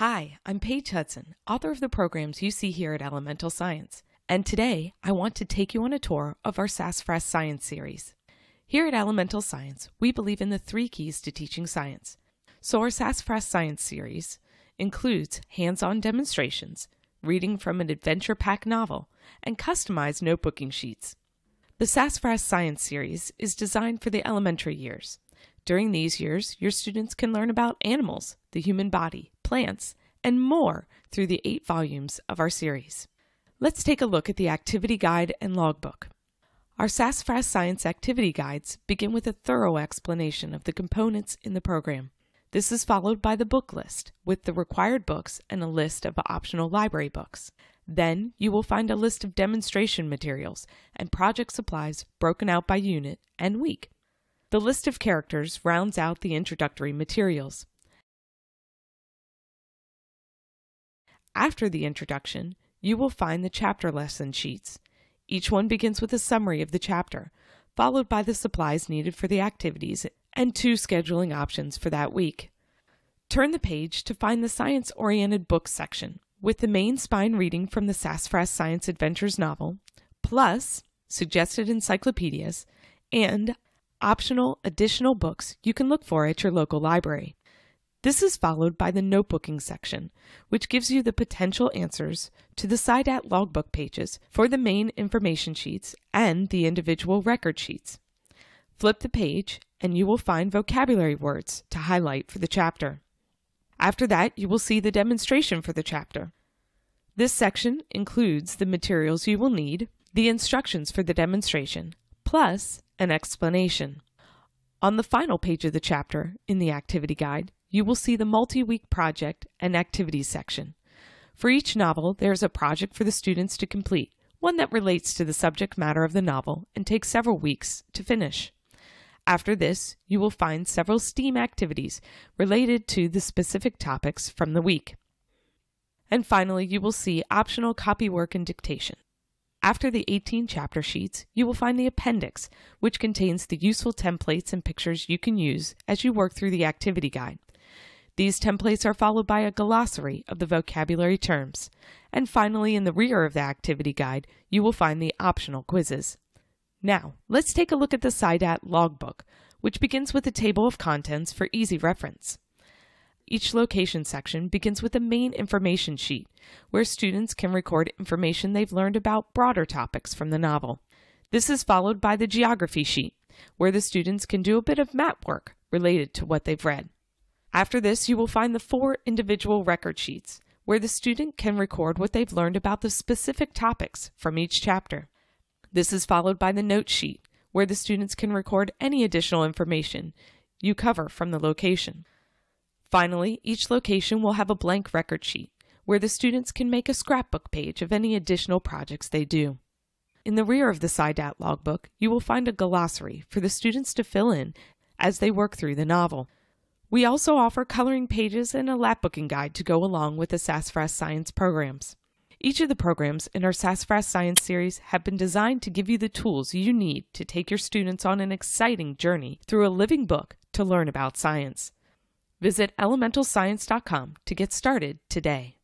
Hi, I'm Paige Hudson, author of the programs you see here at Elemental Science, and today I want to take you on a tour of our Sassafras Science series. Here at Elemental Science, we believe in the 3 keys to teaching science. So our Sassafras Science series includes hands-on demonstrations, reading from an adventure pack novel, and customized notebooking sheets. The Sassafras Science series is designed for the elementary years. During these years, your students can learn about animals, the human body, plants, and more through the 8 volumes of our series. Let's take a look at the activity guide and logbook. Our Sassafras Science activity guides begin with a thorough explanation of the components in the program. This is followed by the book list with the required books and a list of optional library books. Then you will find a list of demonstration materials and project supplies broken out by unit and week. The list of characters rounds out the introductory materials. After the introduction, you will find the chapter lesson sheets. Each one begins with a summary of the chapter, followed by the supplies needed for the activities and 2 scheduling options for that week. Turn the page to find the science-oriented books section, with the main spine reading from the Sassafras Science Adventures novel, plus suggested encyclopedias, and optional additional books you can look for at your local library. This is followed by the notebooking section, which gives you the potential answers to the SciDat logbook pages for the main information sheets and the individual record sheets. Flip the page and you will find vocabulary words to highlight for the chapter. After that, you will see the demonstration for the chapter. This section includes the materials you will need, the instructions for the demonstration, plus an explanation. On the final page of the chapter in the activity guide, you will see the multi-week project and activities section. For each novel, there is a project for the students to complete, one that relates to the subject matter of the novel and takes several weeks to finish. After this, you will find several STEAM activities related to the specific topics from the week. And finally, you will see optional copywork and dictation. After the 18 chapter sheets, you will find the appendix, which contains the useful templates and pictures you can use as you work through the activity guide. These templates are followed by a glossary of the vocabulary terms. And finally, in the rear of the activity guide, you will find the optional quizzes. Now, let's take a look at the SciDat logbook, which begins with a table of contents for easy reference. Each location section begins with a main information sheet, where students can record information they've learned about broader topics from the novel. This is followed by the geography sheet, where the students can do a bit of map work related to what they've read. After this, you will find the 4 individual record sheets, where the student can record what they've learned about the specific topics from each chapter. This is followed by the note sheet, where the students can record any additional information you cover from the location. Finally, each location will have a blank record sheet, where the students can make a scrapbook page of any additional projects they do. In the rear of the SciDat logbook, you will find a glossary for the students to fill in as they work through the novel. We also offer coloring pages and a lapbooking guide to go along with the Sassafras Science programs. Each of the programs in our Sassafras Science series have been designed to give you the tools you need to take your students on an exciting journey through a living book to learn about science. Visit elementalscience.com to get started today.